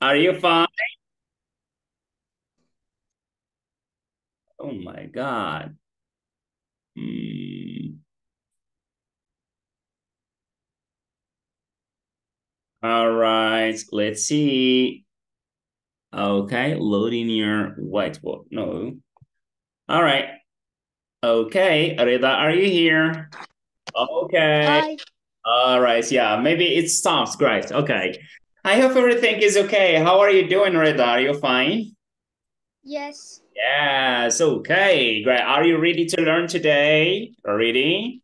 Are you fine? Oh my God. Mm. All right, let's see. Okay, loading your whiteboard. No. All right. Okay, Reda, are you here? Okay. Hi. All right, yeah, maybe it stops. Great. Okay. I hope everything is okay. How are you doing, Reda? Are you fine? Yes. Yes, okay, great. Are you ready to learn today? Ready?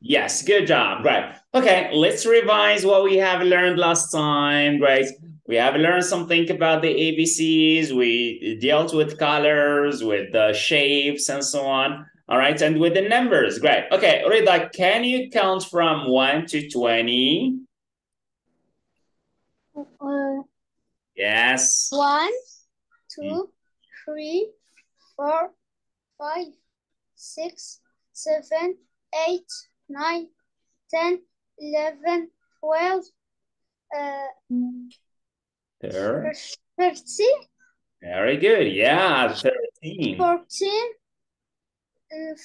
Yes, good job, great. Okay, let's revise what we have learned last time, great. We have learned something about the ABCs. We dealt with colors, with the shapes and so on. All right, and with the numbers, great. Okay, Reda, can you count from 1 to 20? Yes. 1, 2, 3, 4, 5, 6, 7, 8, 9, 10, 11, 12, 13. 13. Very good. Yeah, 13. 14.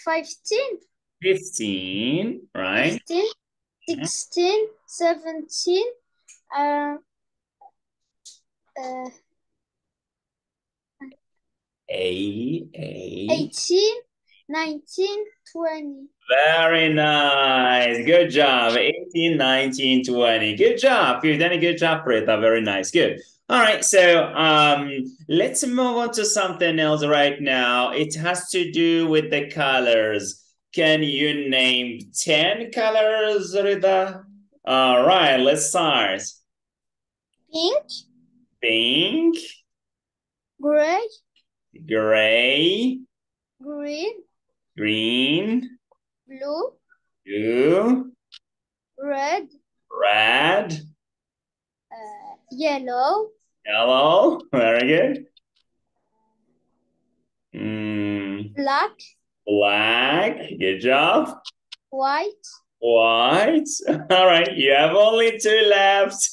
15. 15, right? 15, 16, 17, 18, 19, 20. Very nice. Good job. 18, 19, 20. Good job. You've done a good job, Reda. Very nice. Good. All right. So let's move on to something else right now. It has to do with the colors. Can you name 10 colors, Reda? All right. Let's start. Pink. Pink. Gray. Gray. Green. Green. Blue. Blue. Red. Red. Yellow. Yellow. Very good. Black. Black. Good job. White. White. All right. You have only 2 left.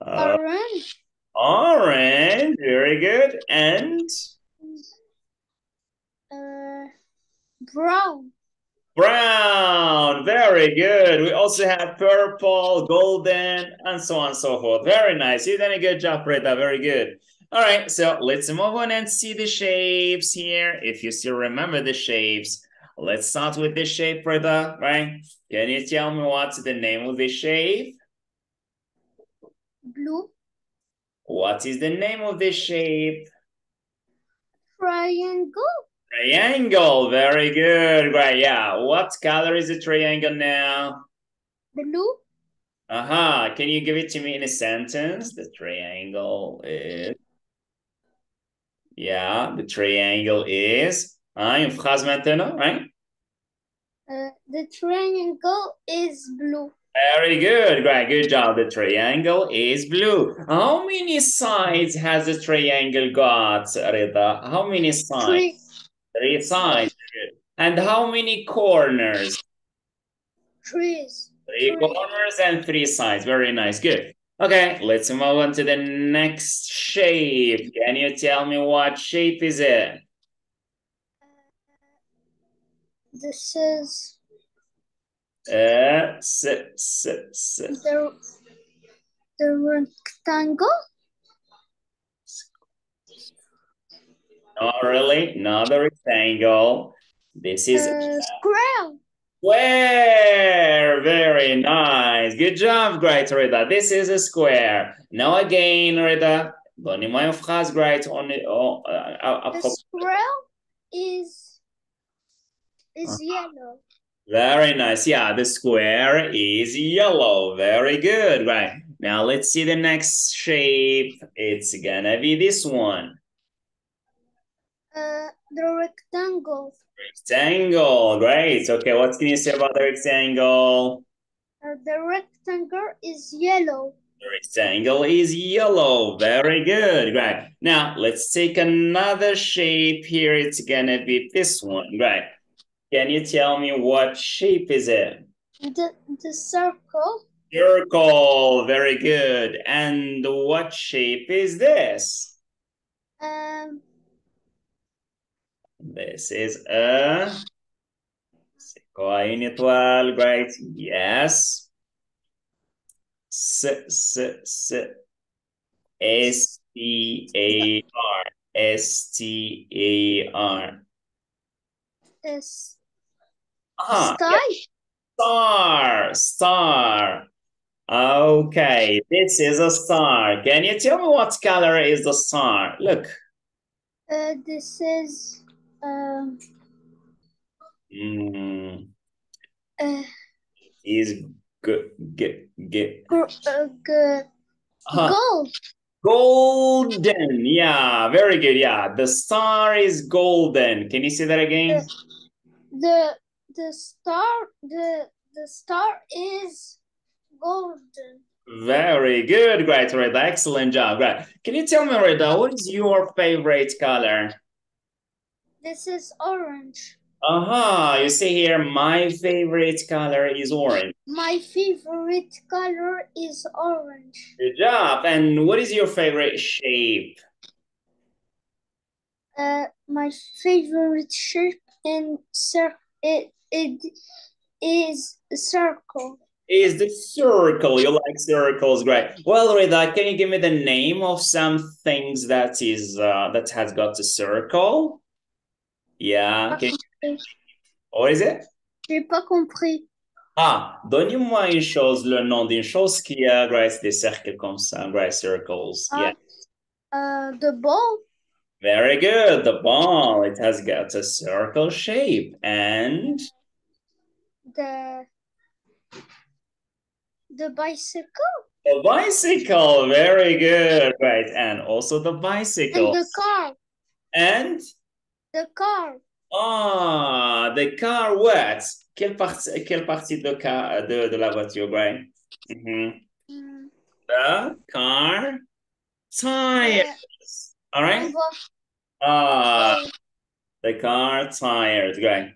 Orange. Orange. Very good. And? Brown. Brown. Very good. We also have purple, golden, and so on and so forth. Very nice. You've done a good job, Reda. Very good. All right. So let's move on and see the shapes here. If you still remember the shapes, let's start with the shape, Reda, right? Can you tell me what's the name of the shape? Blue. What is the name of the shape? Triangle. Triangle, very good. Right, yeah. What color is the triangle now? Blue. Uh-huh. Can you give it to me in a sentence? The triangle is... Yeah, the triangle is... Une phrase maintenant, right? The triangle is blue. Very good. Great. Good job. The triangle is blue. How many sides has the triangle got, Reda? How many sides? 3 sides. Good. And how many corners? 3 corners and 3 sides. Very nice. Good. Okay. Let's move on to the next shape. Can you tell me what shape is it? This is... The rectangle? Not really, not the rectangle. This is square. Square, very nice. Good job, great, Reda. This is a square. Now again, Reda. The square is yellow. Very nice. Yeah, the square is yellow. Very good. Right. Now let's see the next shape. It's gonna be this one. The rectangle. Rectangle. Great. Okay, what can you say about the rectangle? The rectangle is yellow. The rectangle is yellow. Very good. Right. Now let's take another shape here. It's gonna be this one. Right. Can you tell me what shape is it? The circle. Circle. Very good. And what shape is this? This is a coinitwal, right? Yes. S-T-A-R. S-T-A-R. Star? Yes. Star. Star. Okay, this is a star. Can you tell me what color is the star? Look. This is... Is gold. Golden. Yeah, very good. Yeah, the star is golden. Can you say that again? The star is golden. Very good. Great, Reda. Excellent job. Great. Can you tell me, Reda, what is your favorite color? This is orange. You see here, my favorite color is orange. My favorite color is orange. Good job. And what is your favorite shape? My favorite shape is a circle. Is the circle. You like circles, great. Well, Reda, can you give me the name of some things that is that has got a circle? Yeah. Okay. What is it? J'ai pas compris. Ah, donnez-moi une chose, le nom d'une chose qui a, Grace, des cercles comme ça, Grace, circles. Yeah. The ball. Very good. The ball. It has got a circle shape. And? The bicycle. The bicycle. Very good. Right. And also the bicycle. And the car. And? The car. Ah, the car what? Quelle partie de car de la voiture, Brian? The car tires. All right. The car tires, Brian.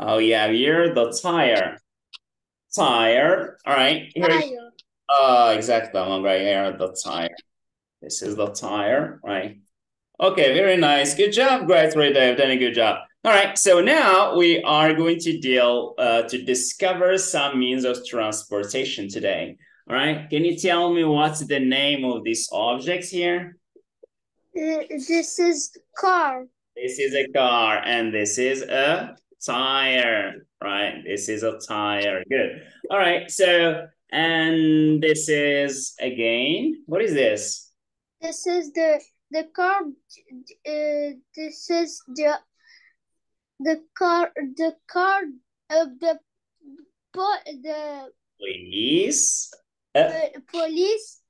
Oh yeah, here the tire. Tire. All right. Here. Oh, exactly. I'm right here. The tire. This is the tire, right? Okay, very nice. Good job, great, Reda. You've done a good job. All right, so now we are going to discover some means of transportation today. All right, can you tell me what's the name of these objects here? This is car. This is a car, and this is a tire, right? This is a tire. Good. All right, so and this is again. What is this? This is the car. This is the car of the police. Police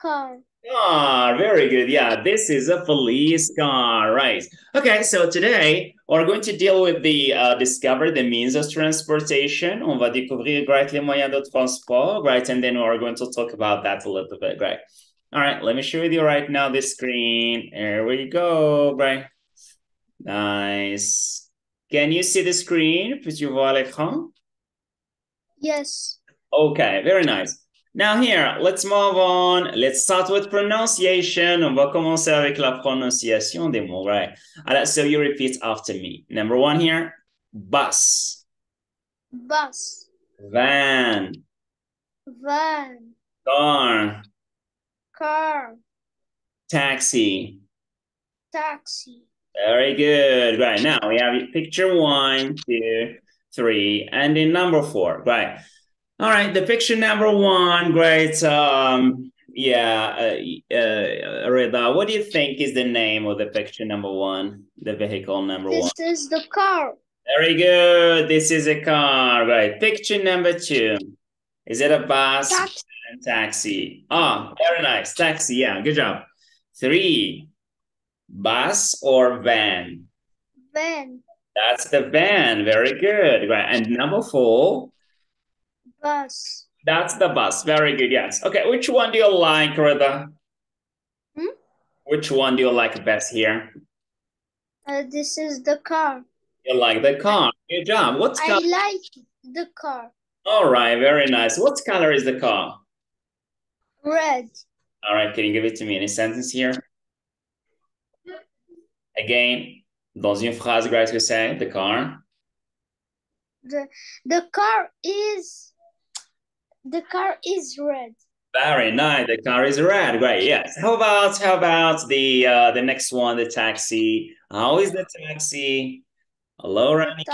car. Ah, very good. Yeah, this is a police car, right? Okay, so today we're going to deal with the discover the means of transportation. On va découvrir les moyens de transport, right? And then we're going to talk about that a little bit, right? All right, let me share with you right now the screen. Here we go, right? Nice. Can you see the screen? Peux-tu voir l'écran? Yes. Okay, very nice. Now here, let's move on. Let's start with pronunciation. On va commencer avec la prononciation des mots, right? So you repeat after me. Number one here, bus. Bus. Van. Van. Car. Car. Taxi. Taxi. Very good. Right, now we have picture 1, 2, 3, and then number 4. Right. All right, the picture number 1. Great. Reda, what do you think is the name of the picture number 1? The vehicle number 1. This is the car. Very good. This is a car. Right. Picture number 2. Is it a bus? Taxi. And taxi. Ah, very nice. Taxi. Yeah, good job. 3. Bus or van? Van. That's the van. Very good. Right. And number 4. Bus. That's the bus. Very good. Yes. Okay. Which one do you like, Reda? Which one do you like best here? This is the car. You like the car. Good job. What's color? I like the car. All right, very nice. What color is the car? Red. All right, can you give it to me in a sentence here? Again, dans une phrase, guys, you say the car. The car is red. Very nice. The car is red. Great. Yes. How about the next one, the taxi? How is the taxi? Hello, Rania.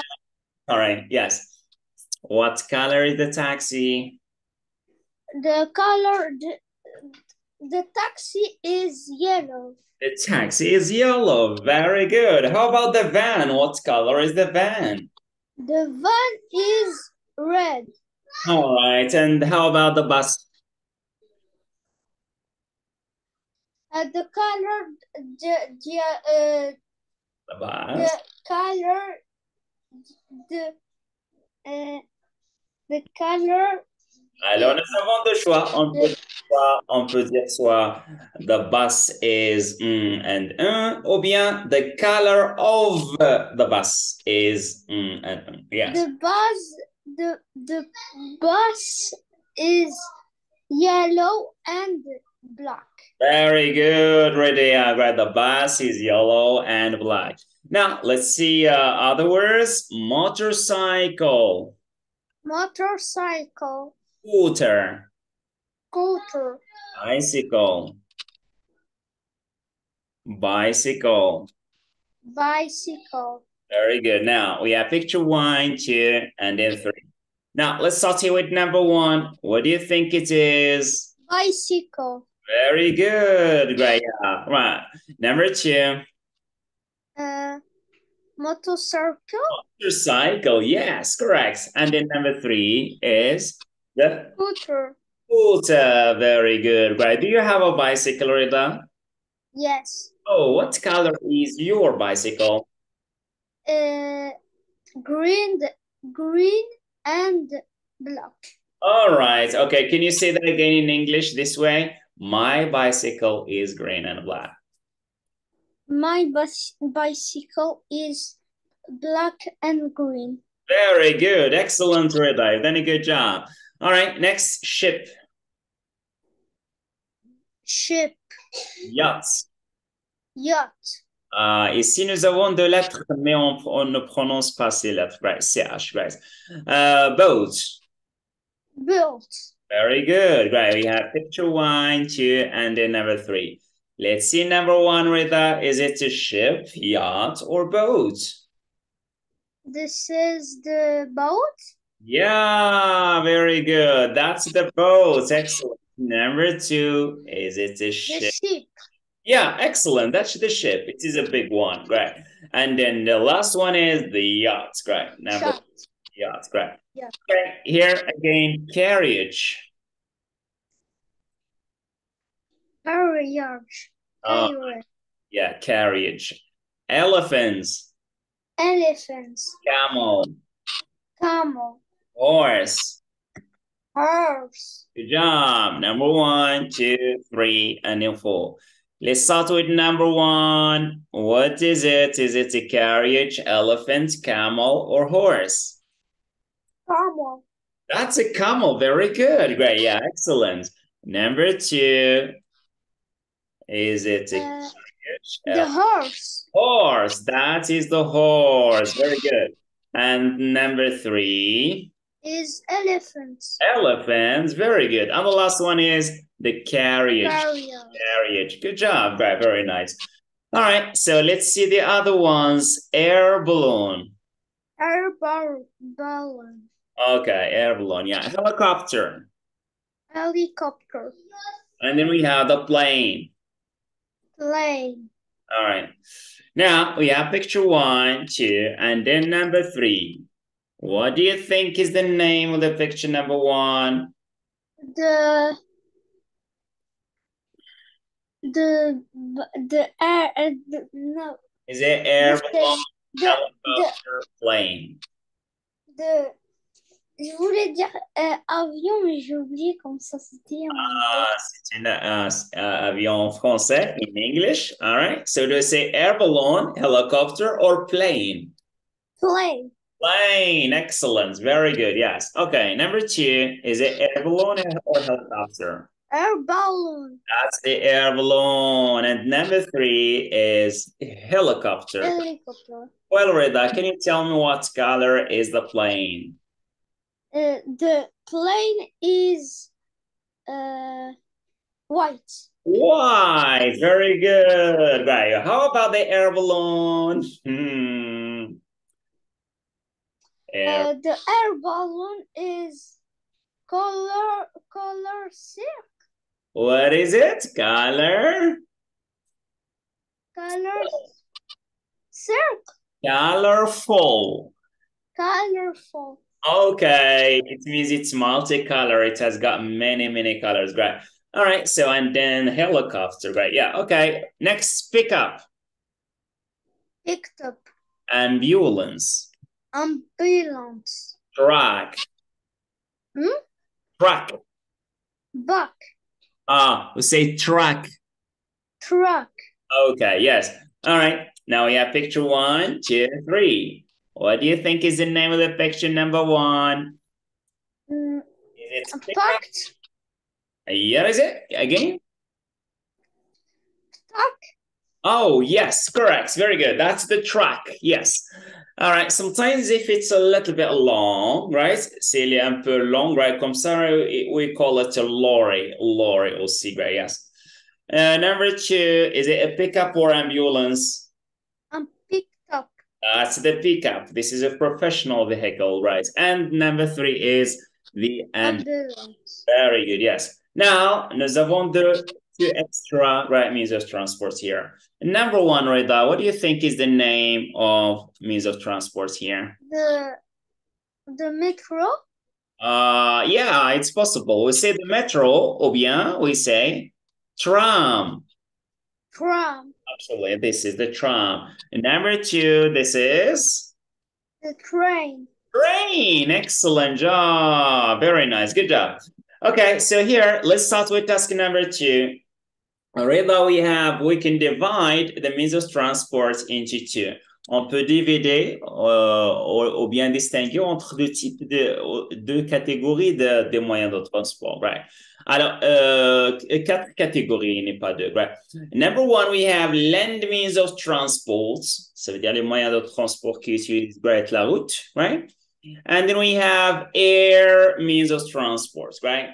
All right. Yes. What color is the taxi? The taxi is yellow. The taxi is yellow. Very good. How about the van? What color is the van? The van is red. All right. And how about the bus? The color, the bus. The color, the color. Alors, nous avons deux choix. On peut dire soit the bus is and un, ou bien the color of the bus is and un. Yes. The bus is yellow and black. Very good, Reda. Right, the bus is yellow and black. Now let's see other words. Motorcycle. Motorcycle. Scooter. Scooter. Bicycle. Bicycle. Bicycle. Very good. Now we have picture 1, 2, and then 3. Now let's start here with number 1. What do you think it is? Bicycle. Very good. Great. Yeah. Right. Number 2. Motorcycle. Motorcycle. Yes, correct. And then number 3 is the scooter. Scooter. Very good. Right. Do you have a bicycle, Reda? Yes. Oh, what color is your bicycle? Green and black. All right. Okay. Can you say that again in English this way? My bicycle is green and black. My bicycle is black and green. Very good. Excellent, Reda. You've done a good job. All right, next, ship. Ship. Yacht. Yacht. Ici, nous avons 2 lettres, mais on ne prononce pas ces lettres. Right, CH, right. Boat. Boat. Very good. Right, we have picture 1, 2, and then number 3. Let's see number 1, Reda. Is it a ship, yacht, or boat? This is the boat? Yeah, very good. That's the boat. Excellent. Number 2, is it a ship? The ship. Yeah, excellent. That's the ship. It is a big one. Great. And then the last one is the yacht. Great. Yacht. Great. Yeah. Okay, here again, carriage. Carriage. Yeah, carriage. Elephants. Elephants. Camel. Camel. Horse. Horse. Good job. Number 1, 2, 3, and then 4. Let's start with number 1. What is it? Is it a carriage, elephant, camel, or horse? Camel. That's a camel. Very good. Great. Yeah, excellent. Number 2. Is it a carriage? The horse. Horse. That is the horse. Very good. And number 3. Is elephants. Elephants. Very good. And the last one is the carriage. Carriage. Good job. Right, very nice. All right. So let's see the other ones. Air balloon. Air balloon. Okay. Air balloon. Yeah. Helicopter. Helicopter. And then we have the plane. Plane. All right. Now we have picture 1, 2, and then number 3. What do you think is the name of the picture number 1? No. Is it air balloon, helicopter, plane? Je voulais dire avion, mais j'ai oublié comment ça c'était. C'est un avion français, in English. All right. So do you say air balloon, helicopter, or plane? Plane. Plane. Excellent. Very good. Yes. Okay. Number two, is it air balloon or helicopter? Air balloon. That's the air balloon. And number three is helicopter. Helicopter. Well, Reda, can you tell me what color is the plane? The plane is white. White. Very good. Right. How about the air balloon? The air balloon is color silk. What is it? Color silk. Colorful. Colorful. Okay, it means it's multicolor. It has got many, many colors. Great. All right, so and then helicopter. Great. Yeah, okay. Next, pick up. Picked up. Ambulance. Ambulance. Truck. Truck. Buck. We say truck. Truck. Okay, yes. All right, now we have picture 1, 2, 3. What do you think is the name of the picture number one? It's parked. Yeah, is it? Again? Truck. Oh, yes, correct. Very good. That's the truck. Yes. All right. Sometimes if it's a little bit long, right? C'est un peu long, right? Comme ça, we call it a lorry. Lorry or sea gray, yes. Number two, is it a pickup or ambulance? That's the pickup. This is a professional vehicle, right? And number three is the ambulance. Very good, yes. Now, nous avons two extra, right, means of transport here. Number one, Reda, what do you think is the name of means of transport here? The metro? Yeah, it's possible. We say the metro, or bien, we say tram. Tram. Absolutely, this is the tram. Number two, this is? The train. Train, excellent job. Very nice, good job. Okay, so here, let's start with task number two. Reda, we can divide the means of transport into two. On peut divider ou bien distinguer entre deux catégories de moyens de transport, right? Alors, quatre catégories, n'est pas deux, right? Number one, we have land means of transport. Ça veut dire les moyens de transport qui utilisent la route, right? And then we have air means of transport, right?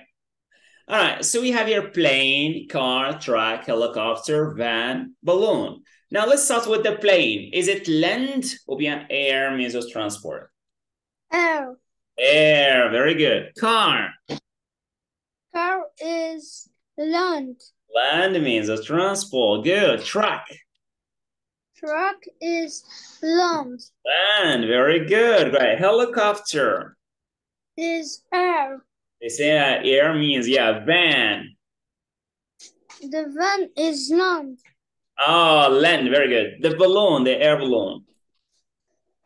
All right, so we have here plane, car, truck, helicopter, van, balloon. Now let's start with the plane. Is it land or bien air means of transport? Air. Air, very good. Car. Car is land. Land means of transport, good. Truck. Truck is land. Land, very good, great. Helicopter. Is air. They say air means, yeah, van. The van is land. Oh, land, very good. The balloon, the air balloon.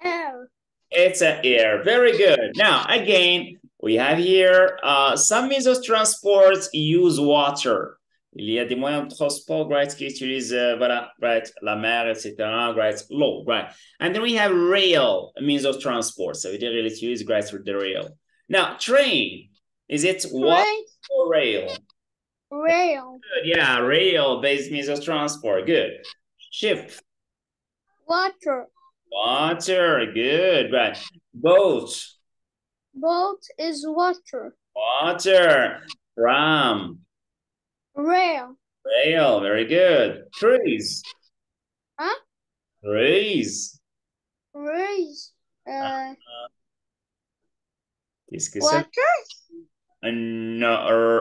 Air. It's an air, very good. Now, again, we have here some means of transport use water. Il y a des moyens de transport, right, qui utilisent, voilà, right, la mer, etc., right, l'eau, right. And then we have rail, means of transport. So we didn't use, right, the rail. Now, train, is it water or rail? Rail. Good, yeah, rail-based means of transport. Good. Ship. Water. Water. Good. Right. Boat. Boat is water. Water. Tram. Rail. Rail. Very good. Trees. Huh? Trees. Trees. Water. No,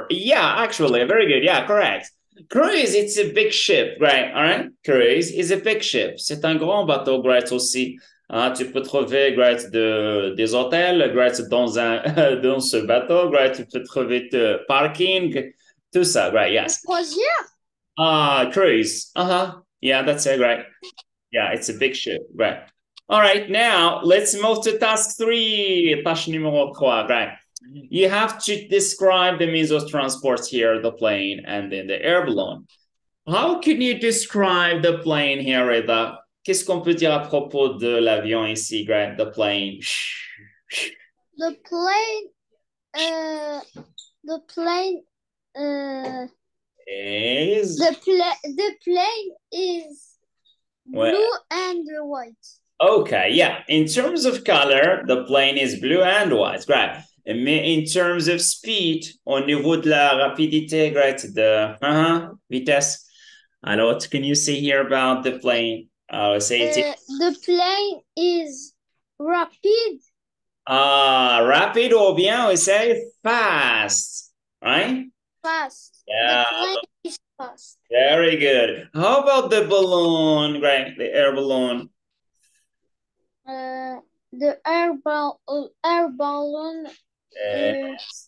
yeah, actually, very good. Yeah, correct. Cruise, it's a big ship, right? All right. Cruise is a big ship. C'est un grand bateau, great, aussi. Tu peux trouver, great, des hôtels, great, dans ce bateau, great, tu peux trouver de parking, tout ça, right? Yes. Croisière. Cruise. Yeah, that's it, right? Yeah, it's a big ship, right? All right, now let's move to task three. Tâche numéro 3, right? You have to describe the means of transport here, the plane, and then the air balloon. How can you describe the plane here, Reda? Qu'est-ce qu'on peut dire à propos de l'avion ici, Grant? The plane. The plane. The plane. Is. The plane is blue and white. Okay, yeah. In terms of color, the plane is blue and white, right? Mais in terms of speed, au niveau de la rapidité, right? The vitesse. Alors, what can you say here about the plane? The plane is rapid. Rapid ou bien we say fast, right? Fast. Yeah. The plane is fast. Very good. How about the balloon, right? The air balloon. The air balloon is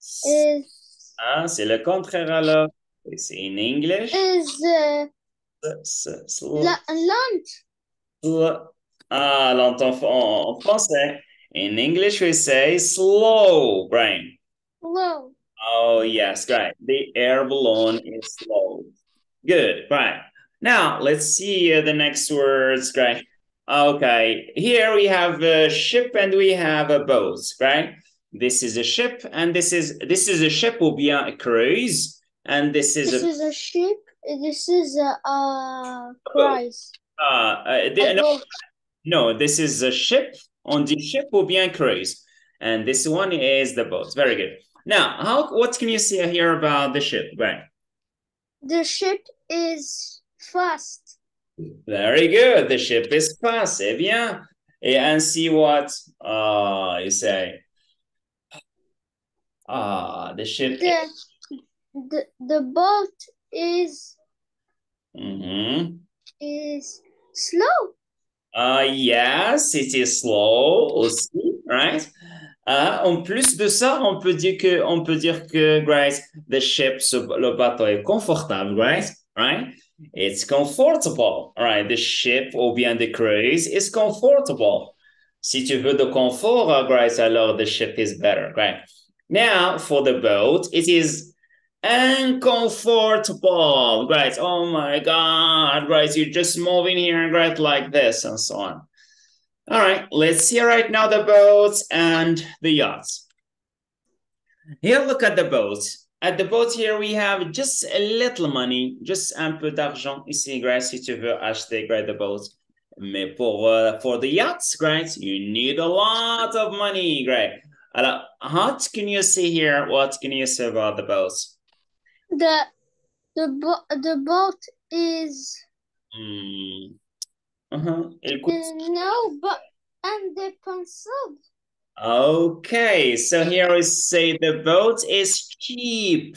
c'est le contraire alors. It's in English. Is lent. Ah, lent en français. In English, we say slow, brain. Slow. Oh yes, right. The air balloon is slow. Good, right. Now let's see the next words, right? Okay, here we have a ship and we have a boat, right? This is a ship and this is a ship ou bien a cruise, and this is a ship. This is a cruise. No, this is a ship. On the ship ou bien cruise, and this one is the boat. Very good. Now, what can you say here about the ship? Right. The ship is fast. Very good. The ship is fast. Eh bien. And see what you say. The ship. The boat is. Is slow. Yes, it is slow aussi, right? En plus de ça, on peut dire que right, the ship, le bateau est confortable, right? Right? It's comfortable, right? The ship ou bien the cruise is comfortable. Si tu veux de confort, right, alors the ship is better, right? Now, for the boat, it is uncomfortable, right? Oh my God, right? You're just moving here, right? Like this and so on. All right, let's see right now the boats and the yachts. Here, look at the boats. At the boat here, we have just a little money, just un peu d'argent ici, right? Si tu veux acheter, right, the boat. Mais for the yachts, right, you need a lot of money, right? Alors, what can you see here? What can you say about the boats? The boat is no, but independent. Okay, so here we say the boat is cheap.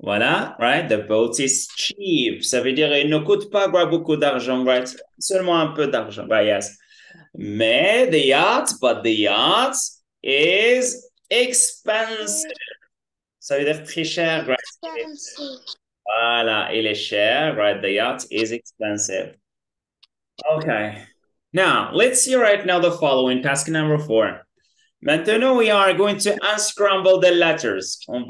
Voilà, right? The boat is cheap. Ça veut dire il ne coûte pas beaucoup d'argent, right? Seulement un peu d'argent, right? Yes. Mais the yacht is expensive. Ça veut dire très cher, right? Expensive. Voilà, il est cher, right? The yacht is expensive. Okay. Now, let's see right now the following, task number 4. Maintenant, we are going to unscramble the letters. Nous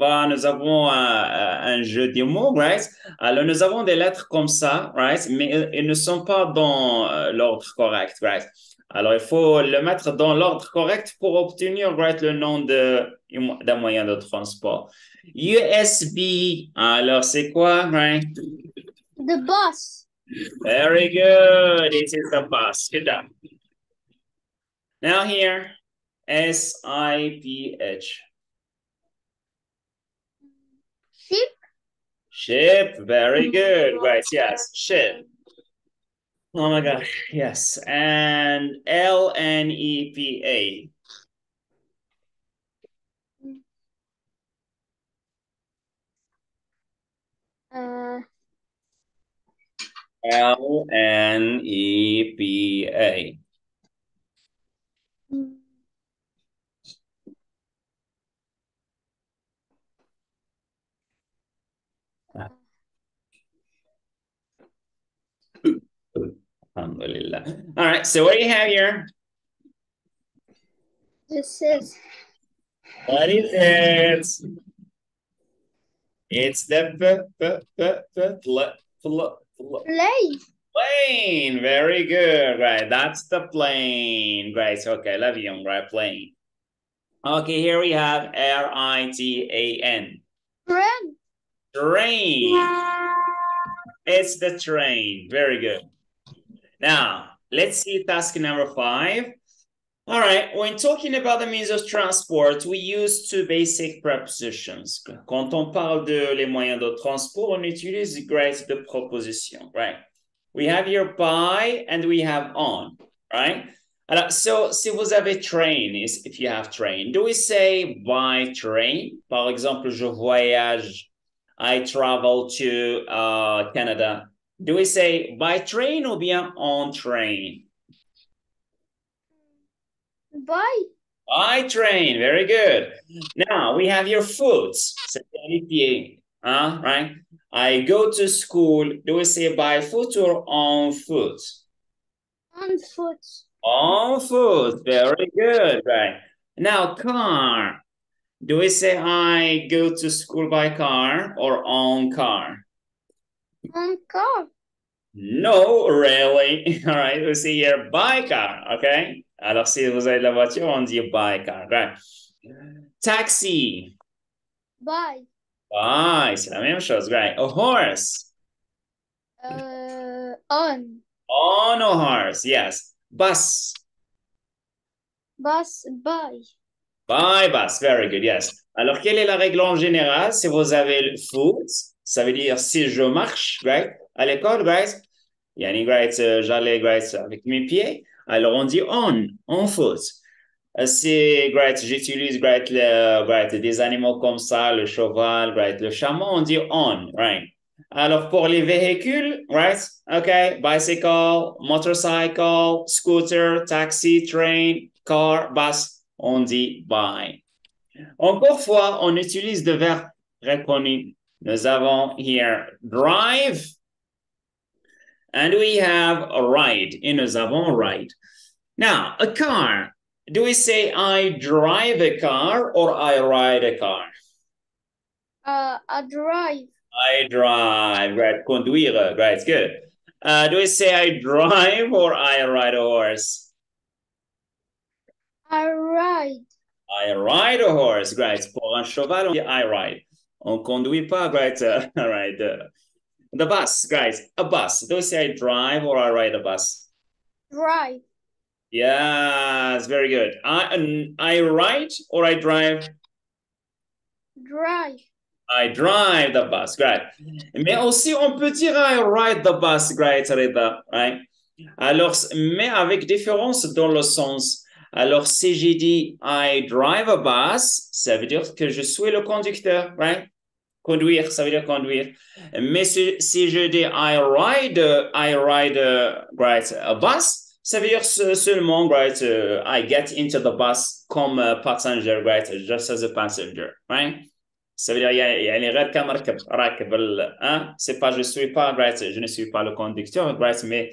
avons un jeu de mots, right? Alors, nous avons des lettres comme ça, right? Mais ils ne sont pas dans l'ordre correct, right? Alors, il faut le mettre dans l'ordre correct pour obtenir, right, le nom d'un moyen de transport. USB. Alors, c'est quoi, right? The bus. Very good. It is the bus. Good job. Now here, SIPH. Ship. Ship. Very good. Right, yes. Ship. Oh my God, yes. And LNEPA. LNEPA. Alhamdulillah. All right, so what do you have here? This is. What is it? It's the Plane. Plane. Very good. Right. That's the plane. Right. So, okay. Love you. Right. Plane. Okay. Here we have R-I-T-A-N. Train. Train. Yeah. It's the train. Very good. Now, let's see task number 5. All right, when talking about the means of transport, we use 2 basic prepositions. Quand on parle de les moyens de transport, on utilise grades de proposition, right? We have here by and we have on, right? Alors, so, si vous avez train, if you have train, do we say by train? Par exemple, je voyage, I travel to Canada. Do we say by train ou bien on train? By train, very good. Now we have your foods. Right? I go to school. Do we say by foot or on foot? On foot. On foot, very good. Right. Now car. Do we say I go to school by car or on car? On car. No, really. All right. We see here by car. Okay. Alors, si vous avez la voiture, on dit by car. Right. Taxi. By. By, c'est la même chose. Right. A horse. On. On a horse, yes. Bus. Bus, by. By bus, very good, yes. Alors, quelle est la règle en général? Si vous avez le foot, ça veut dire si je marche, right? À l'école, right? Yani, right, j'allais, right, avec mes pieds. Alors, on dit on foot. C'est, right, j'utilise, right, des animaux comme ça, le cheval, right, le chameau, on dit on, right? Alors, pour les véhicules, right? OK, bicycle, motorcycle, scooter, taxi, train, car, bus, on dit by. Encore fois, on utilise des verbes reconnus. Nous avons here drive. And we have a ride. Et nous avons a ride. Now, a car. Do we say I drive a car or I ride a car? I drive. I drive. Right. Conduire. Right. Good. Do we say I drive or I ride a horse? I ride. I ride a horse. Right. Pour un cheval, on dit I ride. On conduit pas. Right. All right. The bus, guys, a bus. Do you say I drive or I ride a bus? Drive. Yes, very good. I ride or I drive? Drive. I drive the bus, great. Mais aussi, on peut dire I ride the bus, great, Reda, right? Alors, mais avec différence dans le sens. Alors, si j'ai dit I drive a bus, ça veut dire que je suis le conducteur, right? Conduire, ça veut dire conduire. Mais si je dis I ride right, a bus, ça veut dire seulement right, I get into the bus comme passenger, right, just as a passenger, right? Ça veut dire il y a règles comme hein? C'est pas je suis pas right, je ne suis pas le conducteur, right, mais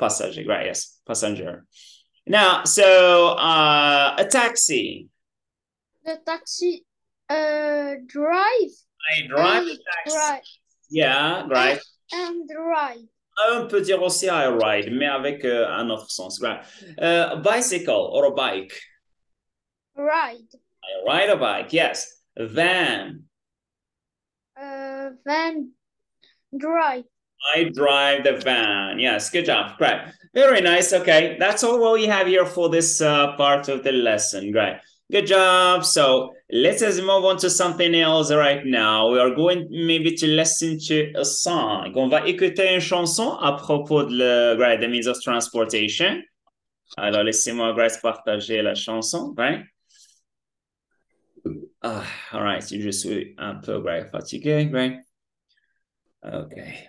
passager, right, yes, passenger. Now, so a taxi. The taxi drive. I drive a taxi. Drive. Yeah, right. And ride. On peut dire aussi I ride, mais avec un autre sens. Right. Bicycle or a bike? Ride. I ride a bike, yes. Van. Van. Drive. I drive the van. Yes, good job. Great. Very nice. Okay, that's all we have here for this part of the lesson. Great. Good job. So let's move on to something else right now. We are going maybe to listen to a song. On va écouter une chanson à propos de the means of transportation. Alors, laissez-moi, Grace, partager la chanson, right? All right, je suis un peu fatigué, right? Okay.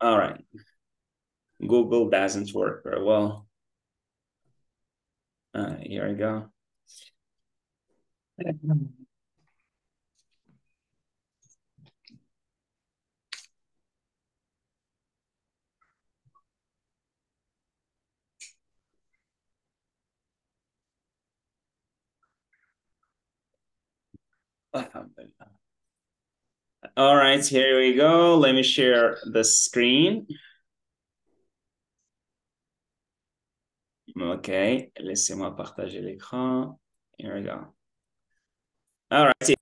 All right. Google doesn't work very well. Here we go. All right, here we go. Let me share the screen. OK, laissez-moi partager l'écran. Here we go. All right.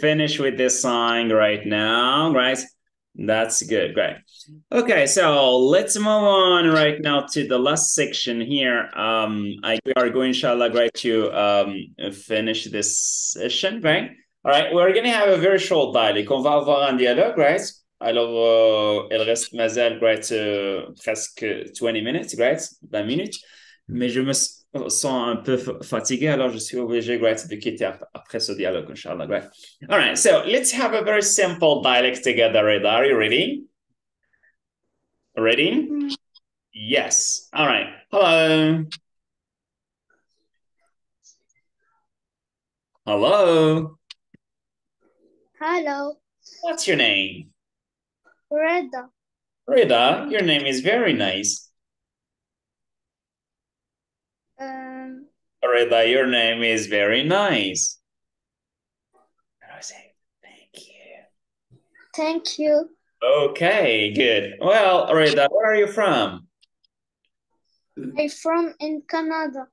Finish with this song right now, right? That's good, great. Okay, so let's move on right now to the last section here. We are going, inshallah, right, to finish this session, right? All right, we're going to have a very short dialogue. On va avoir un dialogue, right? Alors, il reste mazal, right, presque 20 minutes, right? 20 minutes. Mais je me sont un peu fatigués, alors je suis obligé, right, de quitter après ce dialogue, inshallah, right? All right, so let's have a very simple dialogue together, Reda. Are you ready? Ready? Yes. All right. Hello. Hello. Hello. What's your name? Reda. Reda, your name is very nice. Reda, your name is very nice. I say thank you. Thank you. Okay, good. Well, Reda, where are you from? I'm from in Canada.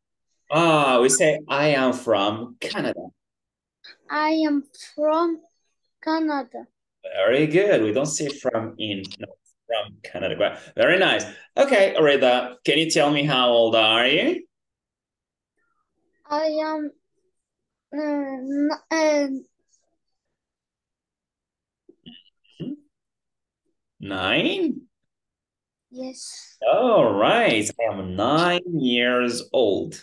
Ah, we say I am from Canada. I am from Canada. Very good. We don't say from in no, from Canada. Very nice. Okay, Reda, can you tell me how old are you? I am 9? Yes. All right. I am 9 years old.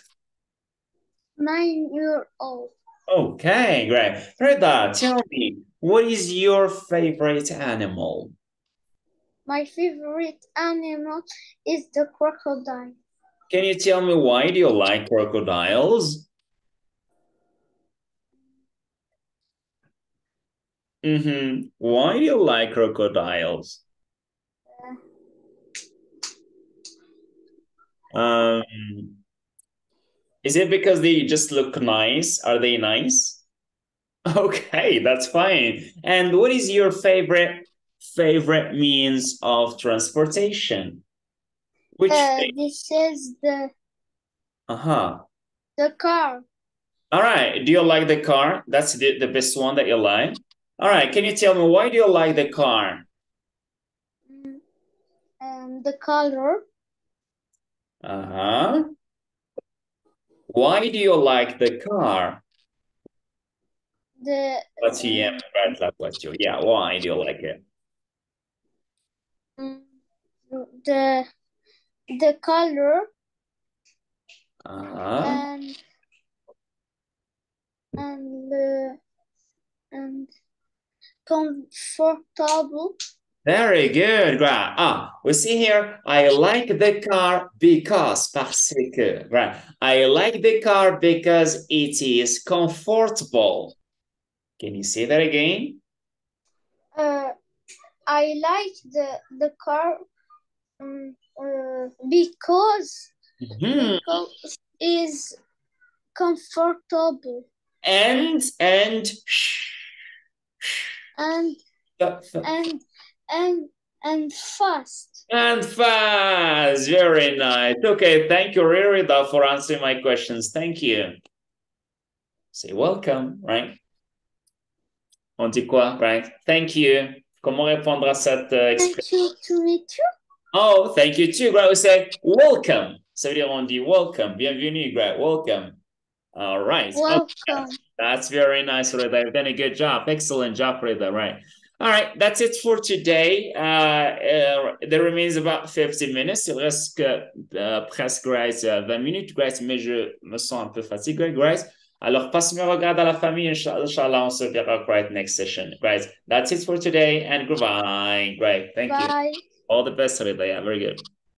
9 year old. Okay, great. Reda, tell me, what is your favorite animal? My favorite animal is the crocodile. Can you tell me why do you like crocodiles? Why do you like crocodiles? Is it because they just look nice? Are they nice? Okay, that's fine. And what is your favorite means of transportation? Which this is the the car. All right. Do you like the car? That's the best one that you like. All right. Can you tell me why do you like the car? The color. Why do you like the car? Yeah, why do you like it? The color. And comfortable. Very good, right. We see here, I like the car because, parce que, right. I like the car because it is comfortable. Can you say that again? I like the car because it is comfortable. And fast. And fast. Very nice. Okay, thank you, Reda, for answering my questions. Thank you. Say welcome, right? On dit quoi, right? Thank you. Comment répondre à cette expression? Thank you to meet you. Oh, thank you too, right? We say welcome. Ça veut dire on dit welcome. Bienvenue, right? Welcome. All right. Welcome. Okay. That's very nice, Reda. You've done a good job. Excellent job, Reda, right? All right, that's it for today. There remains about 50 minutes. Il reste presque 20 minutes, Grace, mais je me sens un peu fatigué, Grace. Alors, passe mes regards à la famille, Inch'Allah, on se verra, right, next session. Grace, that's it for today, and goodbye. Great, thank you. All the best, Reda. Yeah, very good.